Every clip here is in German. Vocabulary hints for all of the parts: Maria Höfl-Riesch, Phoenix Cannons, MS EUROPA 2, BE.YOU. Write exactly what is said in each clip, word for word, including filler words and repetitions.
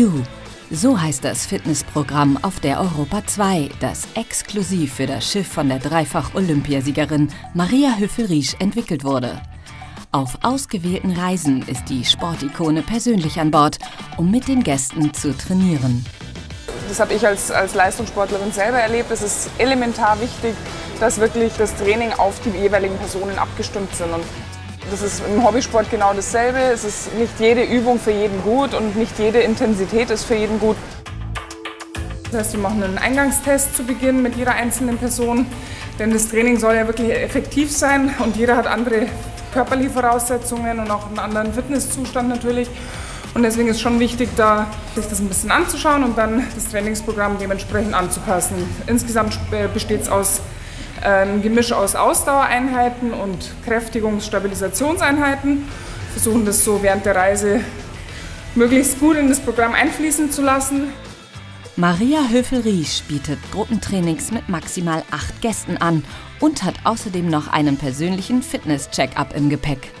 BE.YOU. So heißt das Fitnessprogramm auf der Europa zwei, das exklusiv für das Schiff von der Dreifach-Olympiasiegerin Maria Höfl-Riesch entwickelt wurde. Auf ausgewählten Reisen ist die Sportikone persönlich an Bord, um mit den Gästen zu trainieren. Das habe ich als, als Leistungssportlerin selber erlebt. Es ist elementar wichtig, dass wirklich das Training auf die jeweiligen Personen abgestimmt sind. Und das ist im Hobbysport genau dasselbe. Es ist nicht jede Übung für jeden gut und nicht jede Intensität ist für jeden gut. Das heißt, wir machen einen Eingangstest zu Beginn mit jeder einzelnen Person, denn das Training soll ja wirklich effektiv sein und jeder hat andere körperliche Voraussetzungen und auch einen anderen Fitnesszustand natürlich. Und deswegen ist schon wichtig, da sich das ein bisschen anzuschauen und dann das Trainingsprogramm dementsprechend anzupassen. Insgesamt besteht es aus ein Gemisch aus Ausdauereinheiten und Kräftigungs-Stabilisationseinheiten. Wir versuchen das so während der Reise möglichst gut in das Programm einfließen zu lassen. Maria Höfl-Riesch bietet Gruppentrainings mit maximal acht Gästen an und hat außerdem noch einen persönlichen Fitness-Check-up im Gepäck.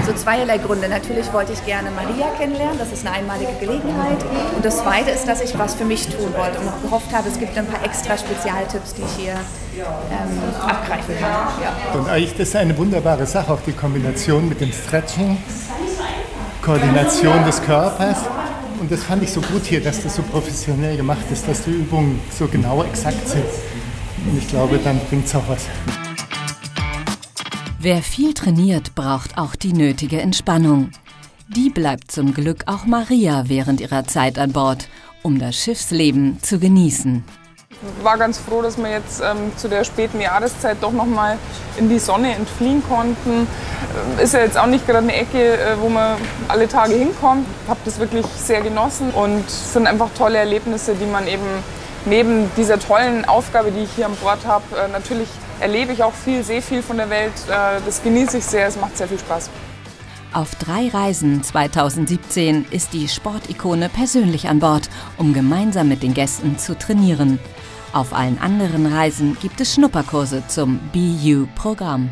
Also zweierlei Gründe. Natürlich wollte ich gerne Maria kennenlernen, das ist eine einmalige Gelegenheit. Und das Zweite ist, dass ich was für mich tun wollte und gehofft habe, es gibt ein paar extra Spezialtipps, die ich hier ähm, abgreifen kann. Ja. Und eigentlich das ist eine wunderbare Sache, auch die Kombination mit dem Stretching, Koordination des Körpers. Und das fand ich so gut hier, dass das so professionell gemacht ist, dass die Übungen so genau exakt sind. Und ich glaube, dann bringt es auch was. Wer viel trainiert, braucht auch die nötige Entspannung. Die bleibt zum Glück auch Maria während ihrer Zeit an Bord, um das Schiffsleben zu genießen. Ich war ganz froh, dass wir jetzt ähm, zu der späten Jahreszeit doch noch mal in die Sonne entfliehen konnten. Ist ja jetzt auch nicht gerade eine Ecke, äh, wo man alle Tage hinkommt. Ich habe das wirklich sehr genossen und es sind einfach tolle Erlebnisse, die man eben neben dieser tollen Aufgabe, die ich hier an Bord habe, äh, natürlich erlebe ich auch viel, sehe viel von der Welt, das genieße ich sehr, es macht sehr viel Spaß. Auf drei Reisen zweitausendsiebzehn ist die Sportikone persönlich an Bord, um gemeinsam mit den Gästen zu trainieren. Auf allen anderen Reisen gibt es Schnupperkurse zum BE.YOU-Programm.